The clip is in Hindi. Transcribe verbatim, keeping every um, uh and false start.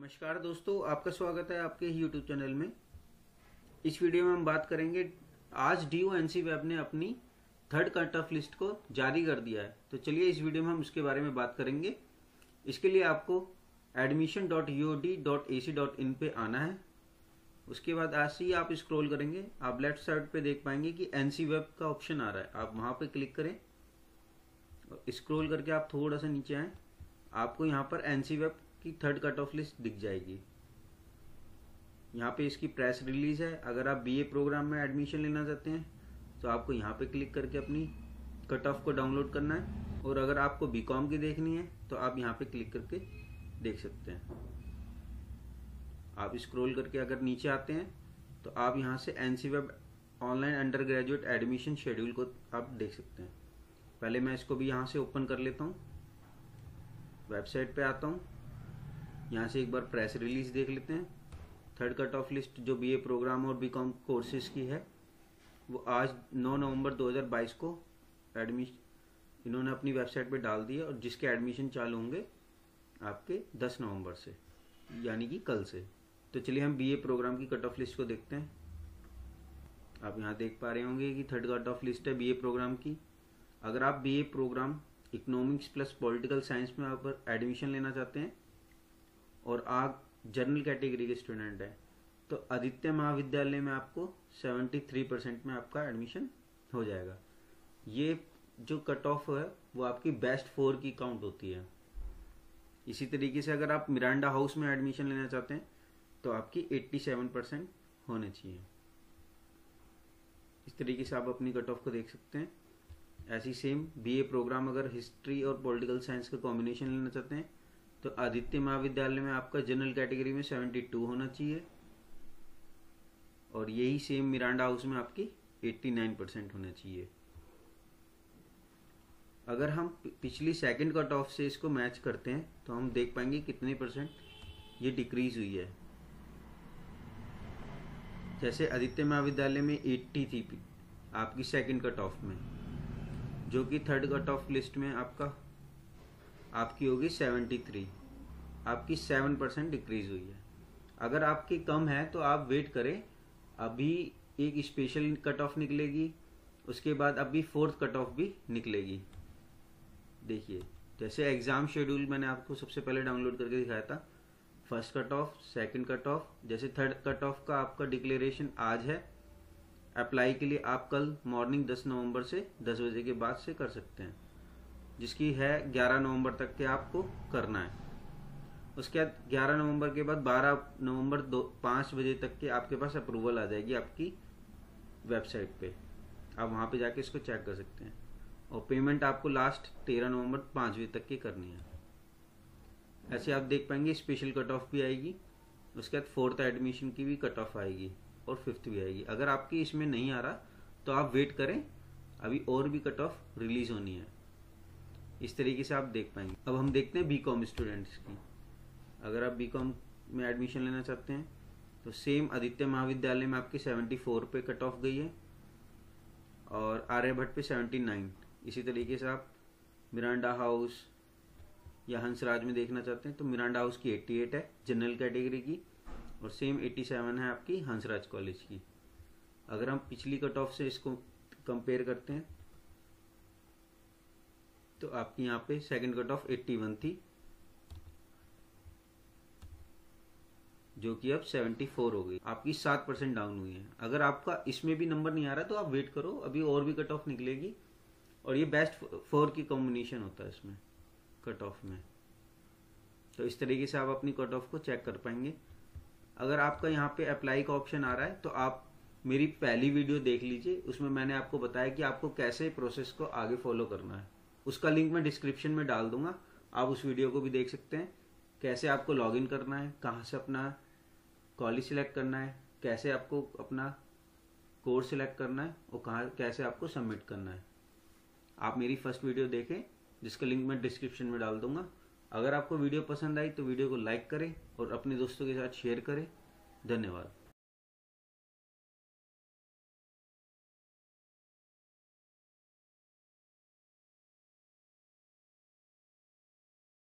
नमस्कार दोस्तों, आपका स्वागत है आपके यूट्यूब चैनल में। इस वीडियो में हम बात करेंगे, आज डीओ एनसीवेब ने अपनी थर्ड कट ऑफ लिस्ट को जारी कर दिया है, तो चलिए इस वीडियो में हम उसके बारे में बात करेंगे। इसके लिए आपको admission dot U O D dot A C dot in पे आना है। उसके बाद आज से ही आप स्क्रॉल करेंगे, आप लेफ्ट साइड पे देख पाएंगे कि एनसीवेब का ऑप्शन आ रहा है, आप वहाँ पर क्लिक करें और स्क्रॉल करके आप थोड़ा सा नीचे आएँ। आपको यहाँ पर एनसीवेब की थर्ड कट ऑफ लिस्ट दिख जाएगी। यहाँ पे इसकी प्रेस रिलीज है। अगर आप बीए प्रोग्राम में एडमिशन लेना चाहते हैं तो आपको यहाँ पे क्लिक करके अपनी कट ऑफ को डाउनलोड करना है, और अगर आपको बीकॉम की देखनी है तो आप यहाँ पे क्लिक करके देख सकते हैं। आप स्क्रॉल करके अगर नीचे आते हैं तो आप यहाँ से NCWEB online undergraduate admission schedule को आप देख सकते हैं। पहले मैं इसको भी यहाँ से ओपन कर लेता हूँ, वेबसाइट पर आता हूँ, यहाँ से एक बार प्रेस रिलीज देख लेते हैं। थर्ड कट ऑफ लिस्ट जो बीए प्रोग्राम और बीकॉम कोर्सेज की है वो आज नौ नवंबर दो हज़ार बाईस को एडमिशन इन्होंने अपनी वेबसाइट पे डाल दी है, और जिसके एडमिशन चालू होंगे आपके दस नवंबर से, यानी कि कल से। तो चलिए हम बीए प्रोग्राम की कट ऑफ लिस्ट को देखते हैं। आप यहाँ देख पा रहे होंगे कि थर्ड कट ऑफ लिस्ट है बीए प्रोग्राम की। अगर आप BA programme economics plus political science में आप एडमिशन लेना चाहते हैं और आप जनरल कैटेगरी के स्टूडेंट हैं तो आदित्य महाविद्यालय में आपको तिहत्तर परसेंट में आपका एडमिशन हो जाएगा। ये जो कट ऑफ है वो आपकी बेस्ट फोर की काउंट होती है। इसी तरीके से अगर आप मिरांडा हाउस में एडमिशन लेना चाहते हैं तो आपकी सत्तासी परसेंट होने चाहिए। इस तरीके से आप अपनी कट ऑफ को देख सकते हैं। ऐसी सेम बीए प्रोग्राम अगर हिस्ट्री और पॉलिटिकल साइंस का कॉम्बिनेशन लेना चाहते हैं तो आदित्य महाविद्यालय में आपका जनरल कैटेगरी में बहत्तर होना चाहिए, और यही सेम मिरांडा हाउस में आपकी नवासी परसेंट होना चाहिए। अगर हम पिछली सेकंड कट ऑफ से इसको मैच करते हैं तो हम देख पाएंगे कितने परसेंट ये डिक्रीज हुई है। जैसे आदित्य महाविद्यालय में अस्सी थी आपकी सेकंड कट ऑफ में, जो कि थर्ड कट ऑफ लिस्ट में आपका आपकी होगी तिहत्तर, आपकी सात परसेंट डिक्रीज हुई है। अगर आपकी कम है तो आप वेट करें, अभी एक स्पेशल कट ऑफ निकलेगी, उसके बाद अभी फोर्थ कट ऑफ भी निकलेगी। देखिए जैसे एग्ज़ाम शेड्यूल मैंने आपको सबसे पहले डाउनलोड करके दिखाया था, first cut off, second cut off. जैसे थर्ड कट ऑफ का आपका डिक्लेरेशन आज है, अप्लाई के लिए आप कल मॉर्निंग दस नवम्बर से दस बजे के बाद से कर सकते हैं, जिसकी है ग्यारह नवंबर तक के आपको करना है। उसके बाद ग्यारह नवंबर के बाद बारह नवंबर दो पाँच बजे तक के आपके पास अप्रूवल आ जाएगी आपकी वेबसाइट पे, आप वहाँ पे जाके इसको चेक कर सकते हैं। और पेमेंट आपको लास्ट तेरह नवंबर पाँच बजे तक की करनी है। ऐसे आप देख पाएंगे स्पेशल कट ऑफ भी आएगी, उसके बाद फोर्थ एडमिशन की भी कट ऑफ आएगी और फिफ्थ भी आएगी। अगर आपकी इसमें नहीं आ रहा तो आप वेट करें, अभी और भी कट ऑफ रिलीज़ होनी है। इस तरीके से आप देख पाएंगे। अब हम देखते हैं बीकॉम स्टूडेंट्स की। अगर आप बीकॉम में एडमिशन लेना चाहते हैं तो सेम आदित्य महाविद्यालय में आपके चौहत्तर पे कट ऑफ गई है, और आर्यभट्ट पे उन्यासी। इसी तरीके से आप मिरांडा हाउस या हंसराज में देखना चाहते हैं तो मिरांडा हाउस की अठासी है जनरल कैटेगरी की, और सेम सत्तासी है आपकी हंसराज कॉलेज की। अगर हम पिछली कट ऑफ से इसको कंपेयर करते हैं तो आपकी यहाँ पे सेकंड कट ऑफ इक्यासी थी, जो कि अब चौहत्तर हो गई, आपकी सात परसेंट डाउन हुई है। अगर आपका इसमें भी नंबर नहीं आ रहा तो आप वेट करो, अभी और भी कट ऑफ निकलेगी, और ये बेस्ट फोर की कॉम्बिनेशन होता है इसमें कट ऑफ में। तो इस तरीके से आप अपनी कट ऑफ को चेक कर पाएंगे। अगर आपका यहाँ पे अप्लाई का ऑप्शन आ रहा है तो आप मेरी पहली वीडियो देख लीजिए, उसमें मैंने आपको बताया कि आपको कैसे प्रोसेस को आगे फॉलो करना है। उसका लिंक मैं डिस्क्रिप्शन में डाल दूंगा, आप उस वीडियो को भी देख सकते हैं। कैसे आपको लॉगिन करना है, कहाँ से अपना कॉलेज सिलेक्ट करना है, कैसे आपको अपना कोर्स सिलेक्ट करना है, और कहाँ कैसे आपको सबमिट करना है। आप मेरी फर्स्ट वीडियो देखें, जिसका लिंक मैं डिस्क्रिप्शन में डाल दूंगा। अगर आपको वीडियो पसंद आई तो वीडियो को लाइक करें और अपने दोस्तों के साथ शेयर करें। धन्यवाद।